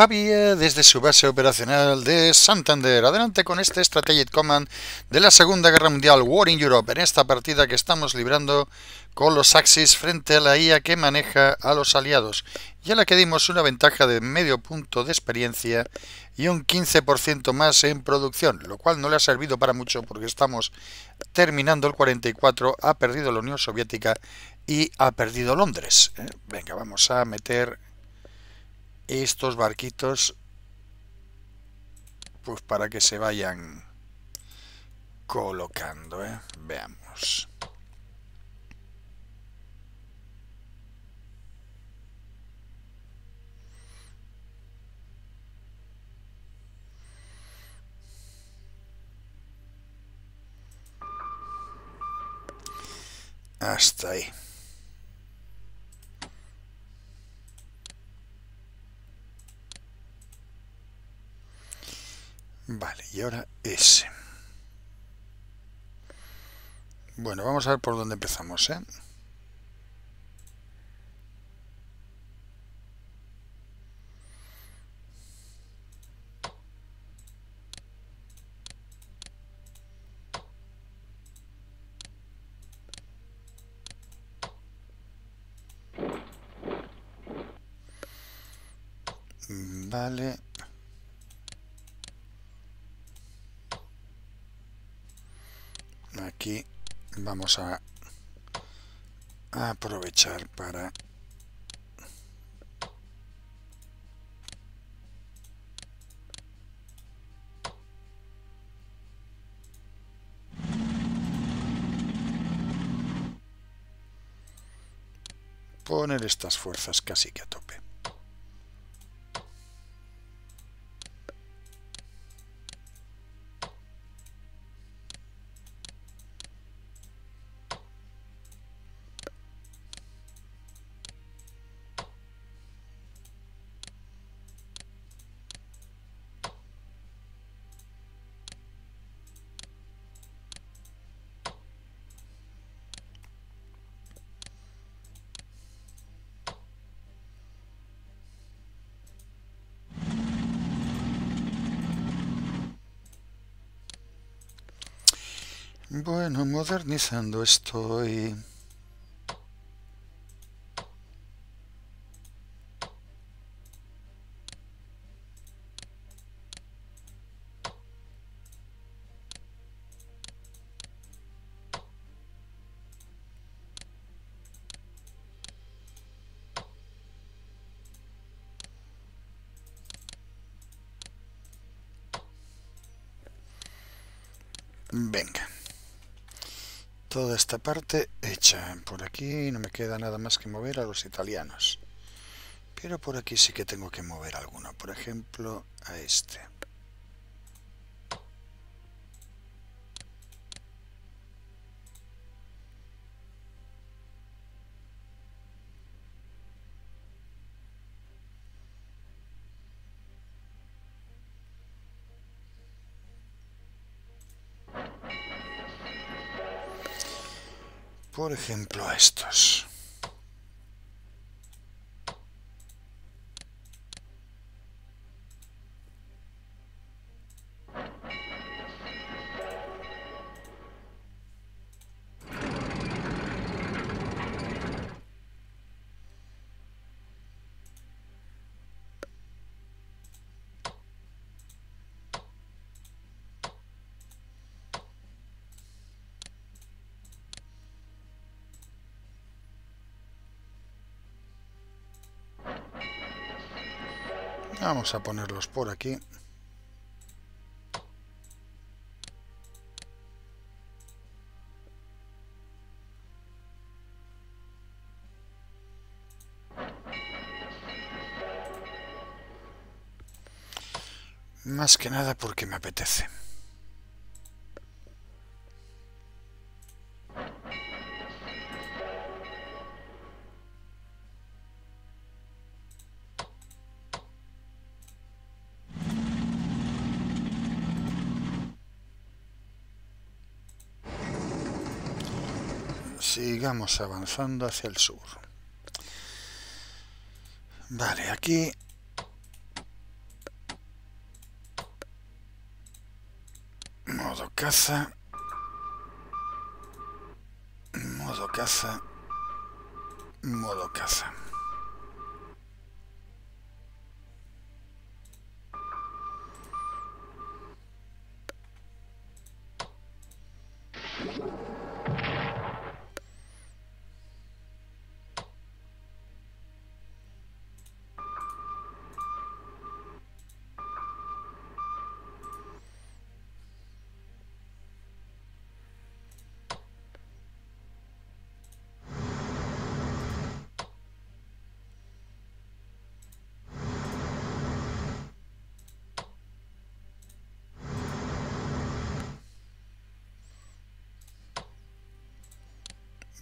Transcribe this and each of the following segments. Pavía desde su base operacional de Santander. Adelante con este Strategic Command de la Segunda Guerra Mundial, War in Europe, en esta partida que estamos librando con los Axis frente a la IA que maneja a los aliados, y a la que dimos una ventaja de medio punto de experiencia y un 15% más en producción, lo cual no le ha servido para mucho porque estamos terminando el 44, ha perdido la Unión Soviética y ha perdido Londres. Venga, vamos a meter estos barquitos pues para que se vayan colocando, Veamos. Hasta ahí. Vale, y ahora ese. Bueno, vamos a ver por dónde empezamos, Vale. Aquí vamos a aprovechar para poner estas fuerzas casi que a tope. Bueno, modernizando estoy. Venga. Toda esta parte hecha. Por aquí no me queda nada más que mover a los italianos. Pero por aquí sí que tengo que mover alguno. Por ejemplo, a este. Por ejemplo, a estos. Vamos a ponerlos por aquí. Más que nada porque me apetece. Sigamos avanzando hacia el sur. Vale, aquí caza. Modo caza. Modo caza.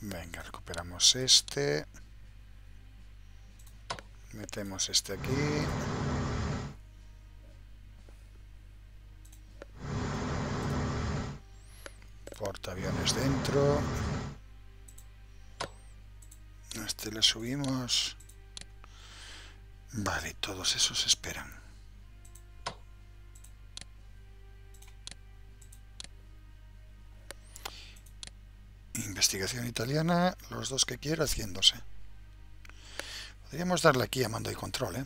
Venga, recuperamos este. Metemos este aquí. Portaaviones dentro. A este le subimos. Vale, todos esos esperan. Investigación italiana, los dos que quiera haciéndose. Podríamos darle aquí a mando y control, ¿eh?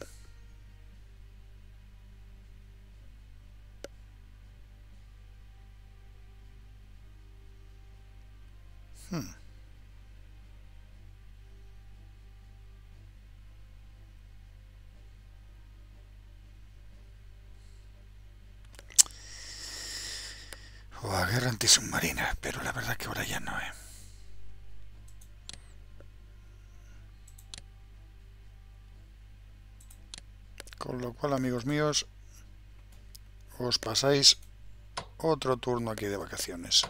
O a guerra antisubmarina, pero la verdad que ahora ya no, ¿eh? Con lo cual, amigos míos, os pasáis otro turno aquí de vacaciones.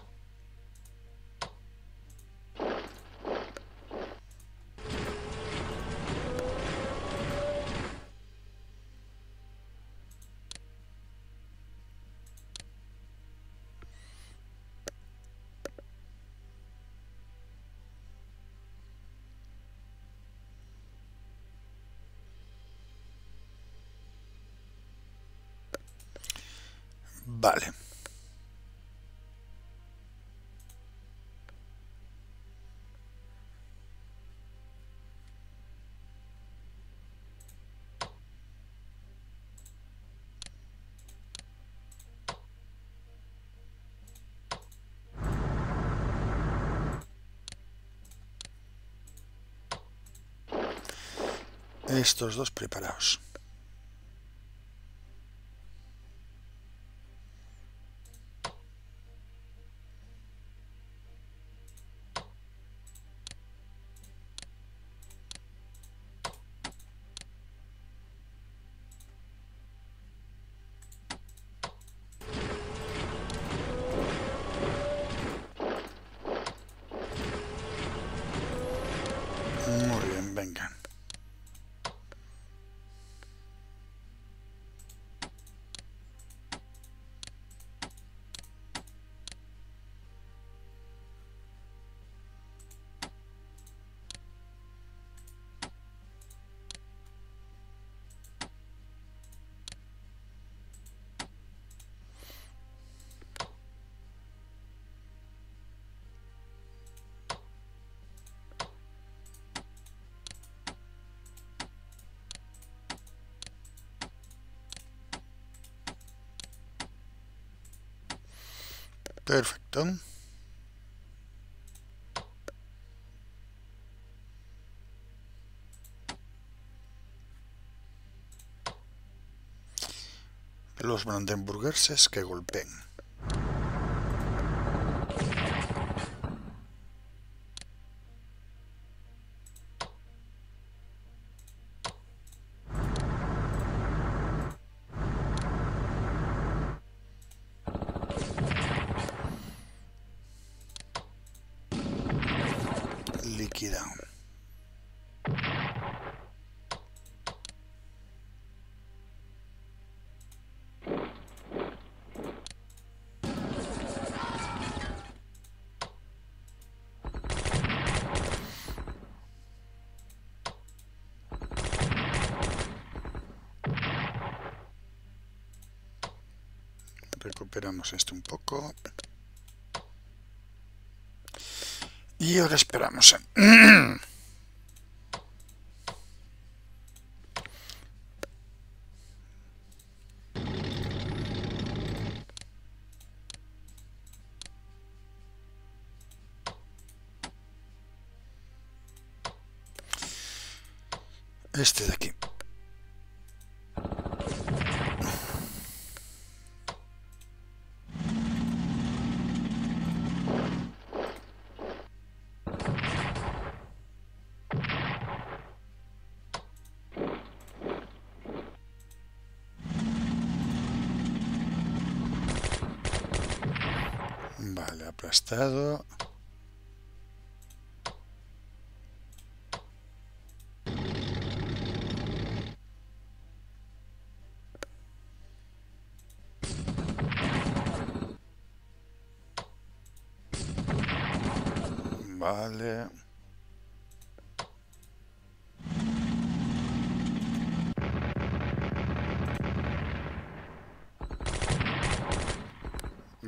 Vale. Estos dos preparados. Perfecto. Los Brandenburgers que golpeen. Recuperamos esto un poco. Y ahora esperamos. Este de aquí. Vale, aplastado. Vale.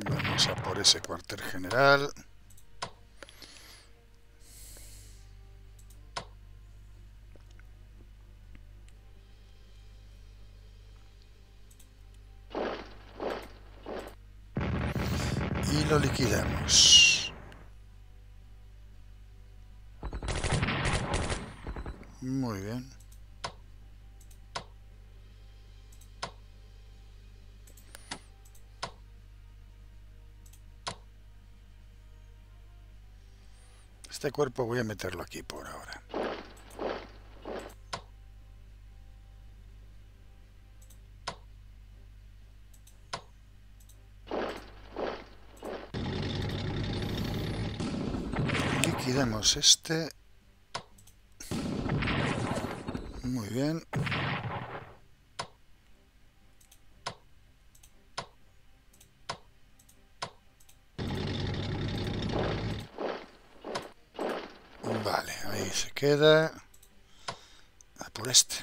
Vamos a por ese cuartel general. Y lo liquidamos. Muy bien. Este cuerpo voy a meterlo aquí por ahora. Liquidamos este. Muy bien. Vale, ahí se queda. A por este.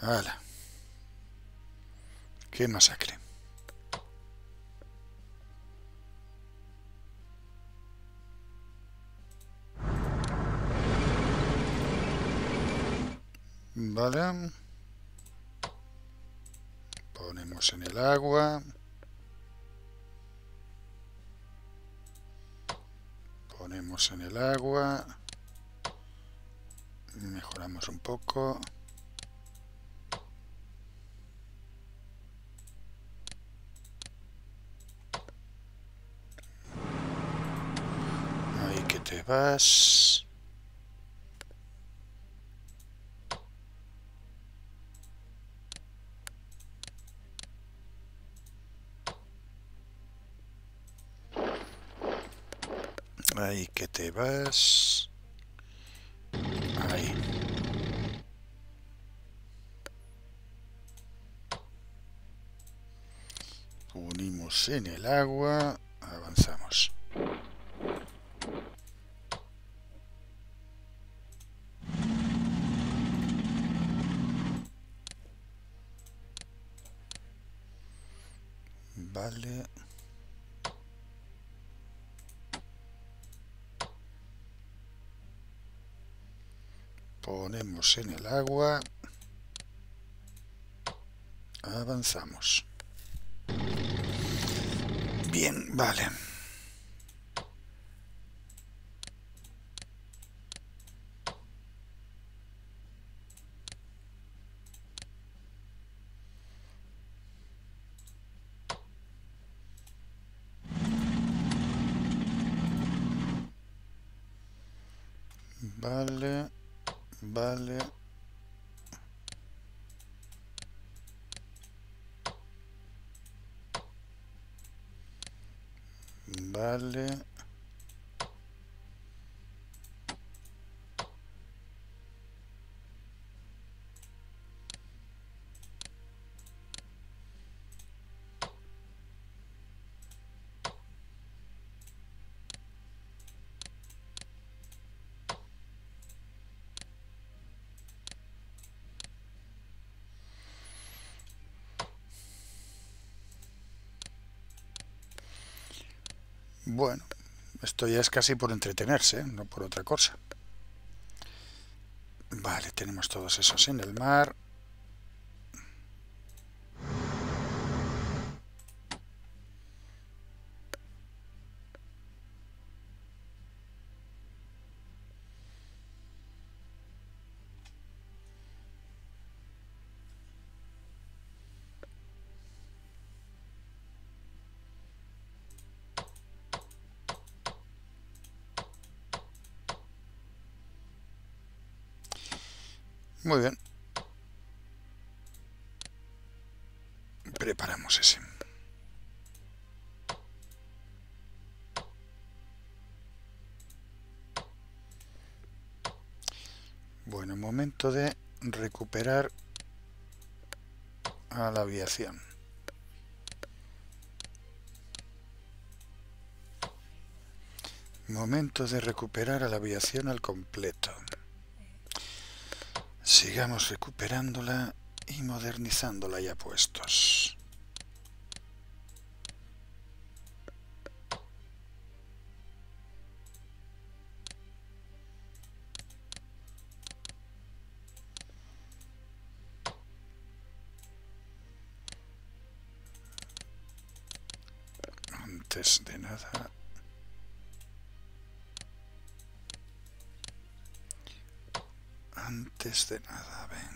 ¡Hala! ¡Qué masacre! Vale. Ponemos en el agua. Ponemos en el agua. Mejoramos un poco. Te vas. Ahí que te vas. Ahí. Unimos en el agua. Avanzamos. Vale. Ponemos en el agua. Avanzamos. Bien, vale. Vale, vale. Vale. Bueno, esto ya es casi por entretenerse, ¿eh? No por otra cosa. Vale, tenemos todos esos en el mar. Muy bien. Preparamos ese. Bueno, momento de recuperar a la aviación. Momento de recuperar a la aviación al completo. Sigamos recuperándola y modernizándola ya puestos. Antes de nada, venga.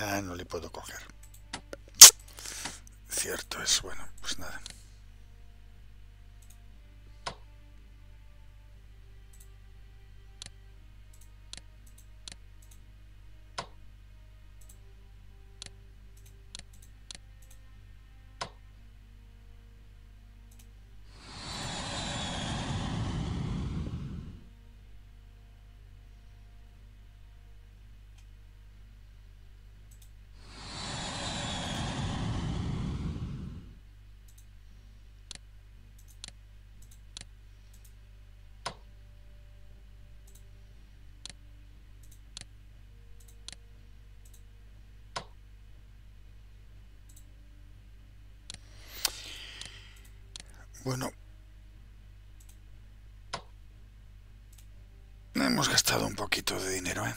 Ah, no le puedo coger. Cierto es, bueno, pues nada. Bueno, hemos gastado un poquito de dinero, ¿eh?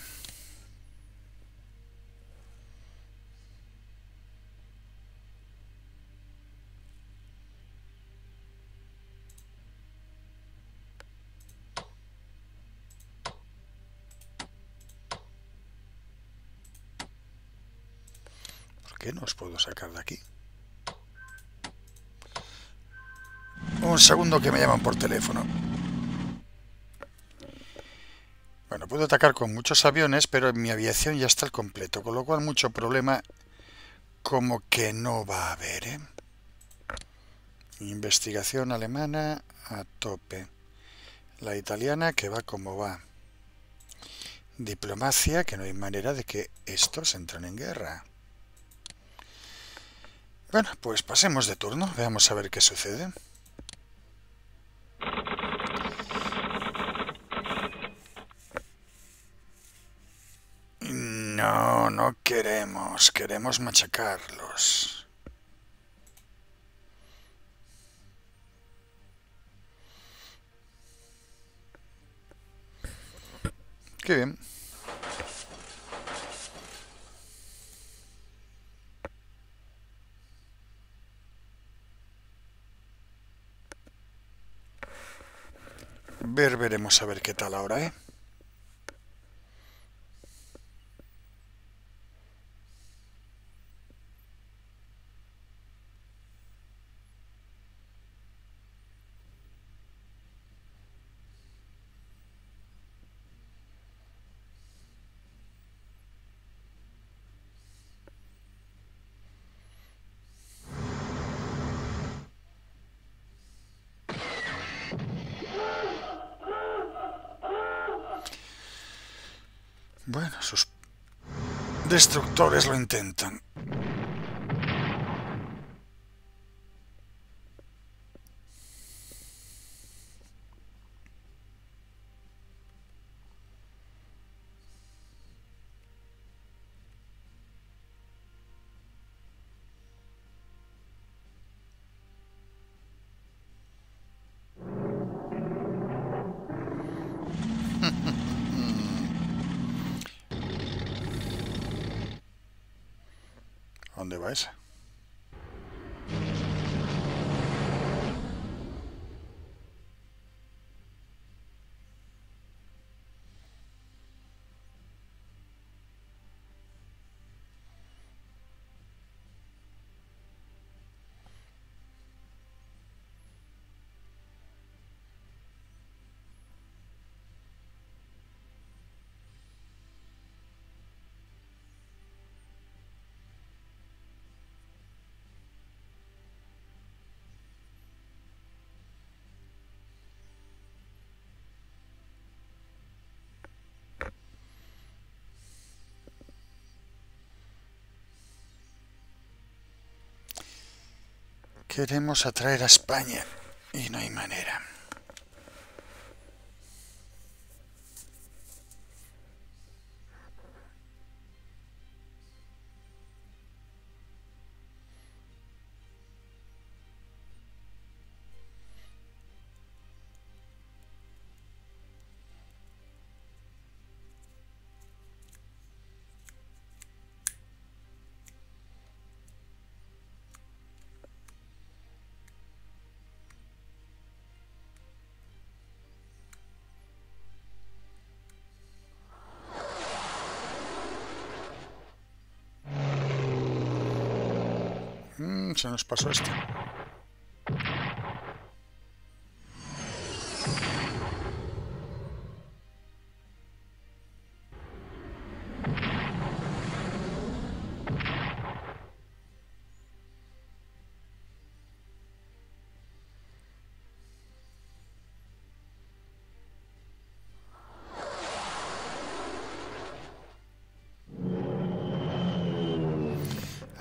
¿Por qué no os puedo sacar de aquí? Un segundo que me llaman por teléfono. Bueno, puedo atacar con muchos aviones, pero mi aviación ya está al completo, con lo cual mucho problema como que no va a haber, ¿eh? Investigación alemana a tope. La italiana que va como va. Diplomacia, que no hay manera de que estos entren en guerra. Bueno, pues pasemos de turno, veamos a ver qué sucede. No, no queremos, queremos machacarlos. Qué bien. veremos a ver qué tal ahora, ¿eh? Bueno, sus destructores lo intentan. ¿Dónde va esa? Queremos atraer a España y no hay manera. Se nos pasó esto.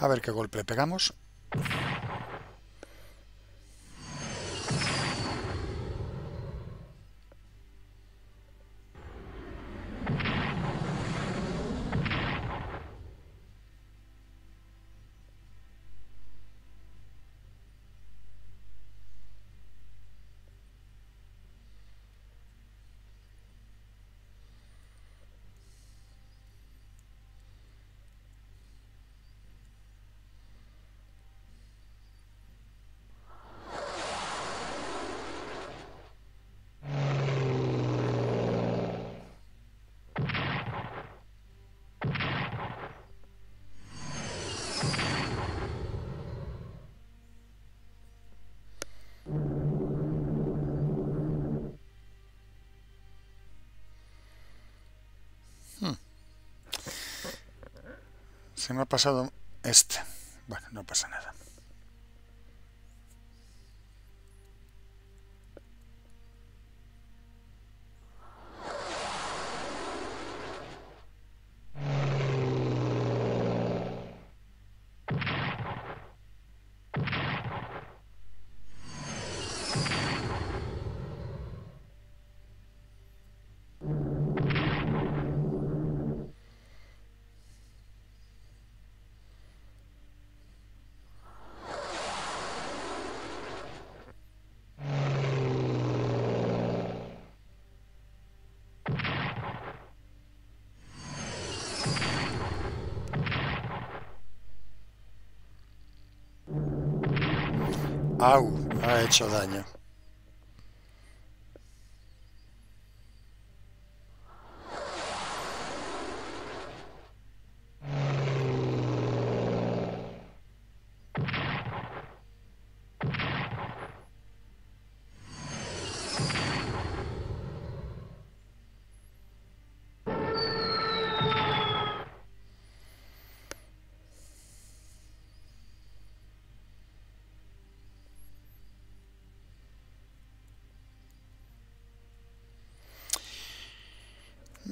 A ver qué golpe pegamos. Se me ha pasado este. Bueno, no pasa nada. ¡Au! Ha hecho daño.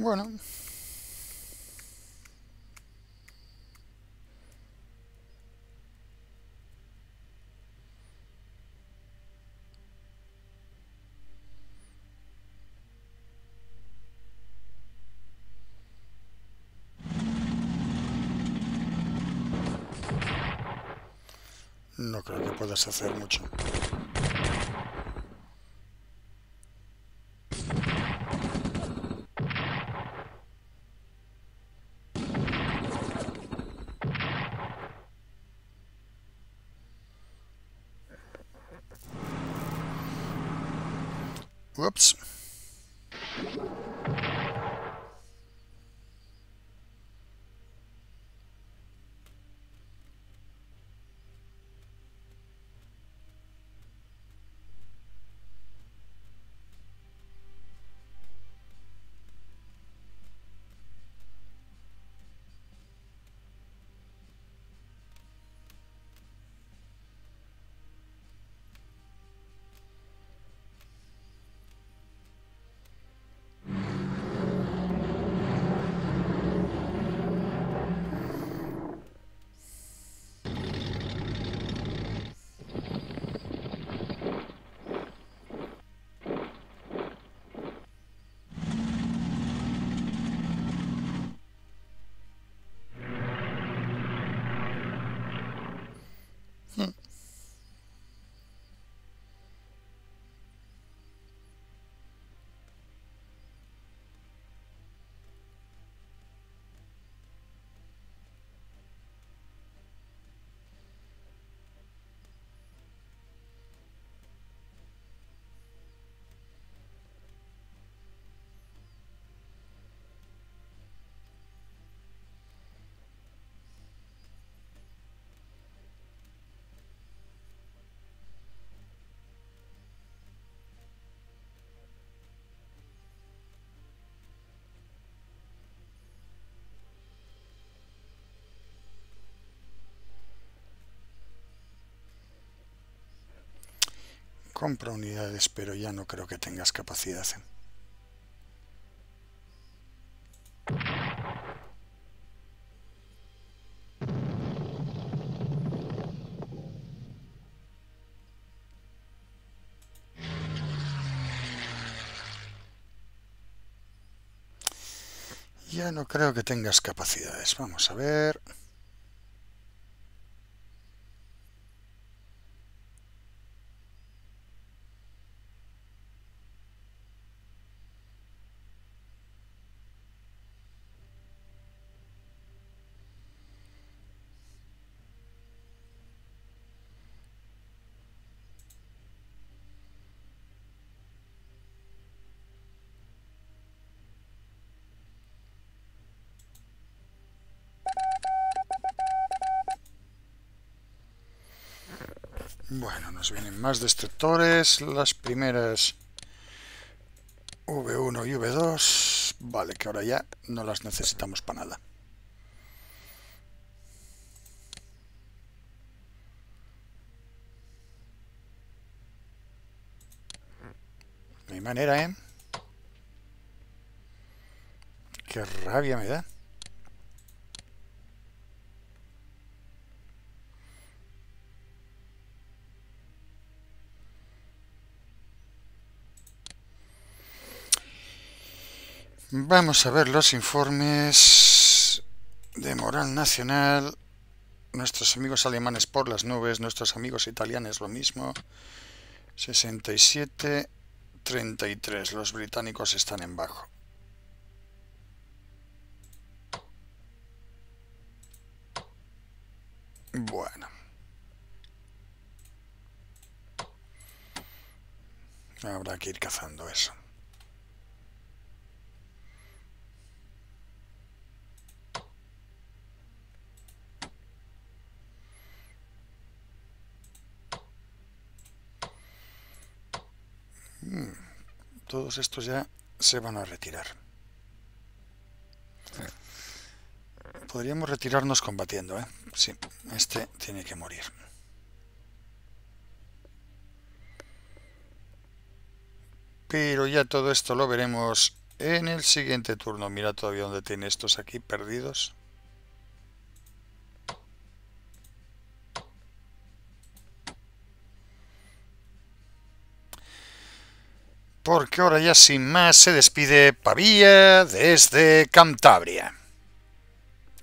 Bueno. No creo que puedas hacer mucho. Ups. Compra unidades, pero ya no creo que tengas capacidad. Ya no creo que tengas capacidades. Vamos a ver. Bueno, nos vienen más destructores, las primeras V1 y V2, vale, que ahora ya no las necesitamos para nada. No hay manera, ¿eh? Qué rabia me da. Vamos a ver los informes de moral nacional. Nuestros amigos alemanes por las nubes, nuestros amigos italianos lo mismo. 67, 33. Los británicos están en bajo. Bueno. Habrá que ir cazando eso. Todos estos ya se van a retirar. Podríamos retirarnos combatiendo, ¿eh? Sí, este tiene que morir. Pero ya todo esto lo veremos En el siguiente turno, mira todavía dónde tiene estos aquí perdidos. Porque ahora ya sin más se despide Pavía desde Cantabria.